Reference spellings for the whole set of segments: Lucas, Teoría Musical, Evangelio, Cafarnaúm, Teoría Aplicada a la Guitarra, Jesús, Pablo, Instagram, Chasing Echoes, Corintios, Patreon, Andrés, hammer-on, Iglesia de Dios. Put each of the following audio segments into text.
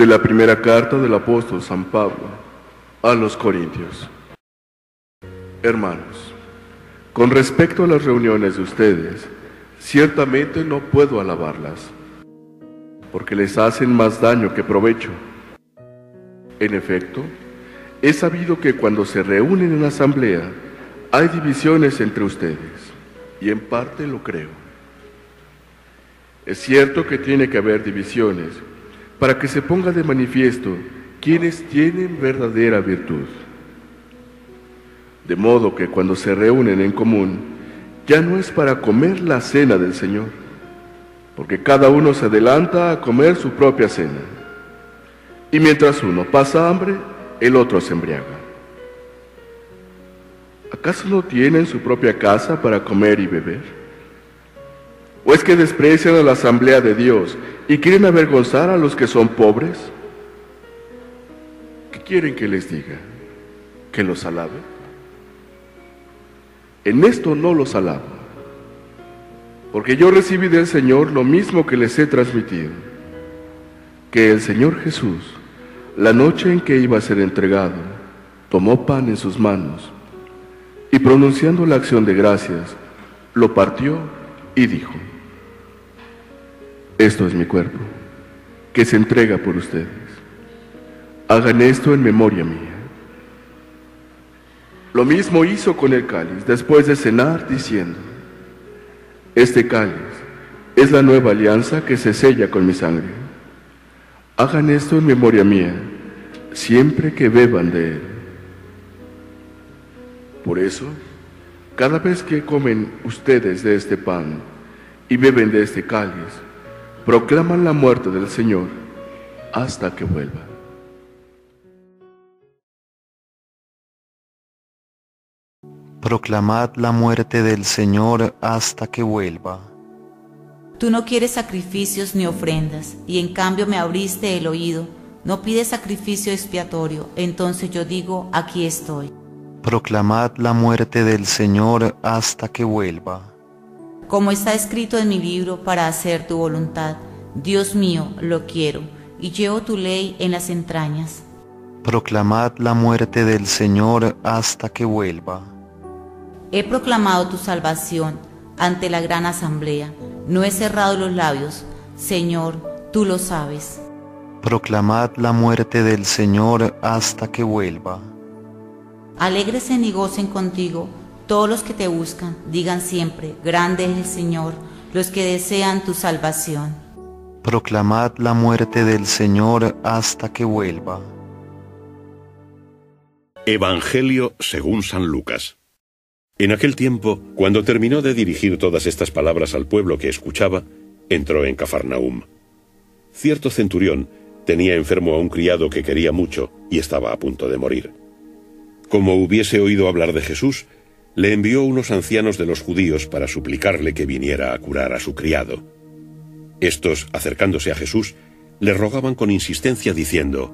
de la primera carta del apóstol San Pablo a los Corintios. Hermanos, con respecto a las reuniones de ustedes, ciertamente no puedo alabarlas, porque les hacen más daño que provecho. En efecto, he sabido que cuando se reúnen en asamblea, hay divisiones entre ustedes, y en parte lo creo. Es cierto que tiene que haber divisiones, para que se ponga de manifiesto quienes tienen verdadera virtud. De modo que cuando se reúnen en común, ya no es para comer la cena del Señor, porque cada uno se adelanta a comer su propia cena. Y mientras uno pasa hambre, el otro se embriaga. ¿Acaso no tienen su propia casa para comer y beber? ¿O es que desprecian a la asamblea de Dios y quieren avergonzar a los que son pobres? ¿Qué quieren que les diga? ¿Que los alabe? En esto no los alabo, porque yo recibí del Señor lo mismo que les he transmitido, que el Señor Jesús, la noche en que iba a ser entregado, tomó pan en sus manos y pronunciando la acción de gracias, lo partió y dijo: esto es mi cuerpo, que se entrega por ustedes. Hagan esto en memoria mía. Lo mismo hizo con el cáliz después de cenar, diciendo: este cáliz es la nueva alianza que se sella con mi sangre. Hagan esto en memoria mía, siempre que beban de él. Por eso, cada vez que comen ustedes de este pan y beben de este cáliz, proclaman la muerte del Señor hasta que vuelva. Proclamad la muerte del Señor hasta que vuelva. Tú no quieres sacrificios ni ofrendas, y en cambio me abriste el oído. No pides sacrificio expiatorio, entonces yo digo, aquí estoy. Proclamad la muerte del Señor hasta que vuelva. Como está escrito en mi libro, para hacer tu voluntad, Dios mío, lo quiero, y llevo tu ley en las entrañas. Proclamad la muerte del Señor hasta que vuelva. He proclamado tu salvación ante la gran asamblea. No he cerrado los labios, Señor, tú lo sabes. Proclamad la muerte del Señor hasta que vuelva. Alégrese y gocen contigo todos los que te buscan, digan siempre, grande es el Señor, los que desean tu salvación. Proclamad la muerte del Señor hasta que vuelva. Evangelio según San Lucas. En aquel tiempo, cuando terminó de dirigir todas estas palabras al pueblo que escuchaba, entró en Cafarnaúm. Cierto centurión tenía enfermo a un criado que quería mucho y estaba a punto de morir. Como hubiese oído hablar de Jesús, le envió unos ancianos de los judíos para suplicarle que viniera a curar a su criado. Estos, acercándose a Jesús, le rogaban con insistencia diciendo: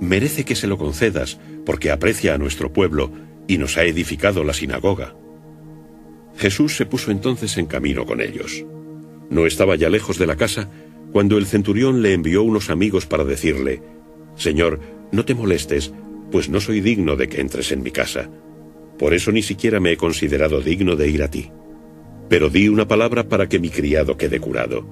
«Merece que se lo concedas, porque aprecia a nuestro pueblo y nos ha edificado la sinagoga». Jesús se puso entonces en camino con ellos. No estaba ya lejos de la casa cuando el centurión le envió unos amigos para decirle: «Señor, no te molestes, pues no soy digno de que entres en mi casa. Por eso ni siquiera me he considerado digno de ir a ti. Pero di una palabra para que mi criado quede curado.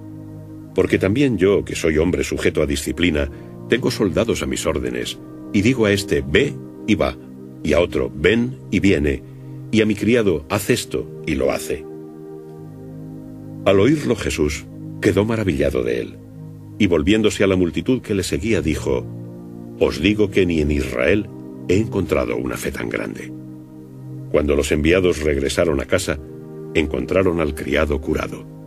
Porque también yo, que soy hombre sujeto a disciplina, tengo soldados a mis órdenes, y digo a este: ve y va, y a otro: ven y viene, y a mi criado: haz esto, y lo hace». Al oírlo Jesús quedó maravillado de él, y volviéndose a la multitud que le seguía dijo: «Os digo que ni en Israel he encontrado una fe tan grande». Cuando los enviados regresaron a casa, encontraron al criado curado.